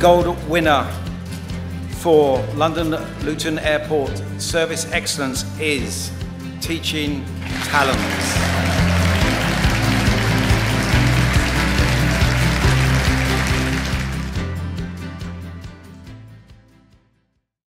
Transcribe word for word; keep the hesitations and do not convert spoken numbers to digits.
gold winner for London Luton Airport Service Excellence is Teaching Talents.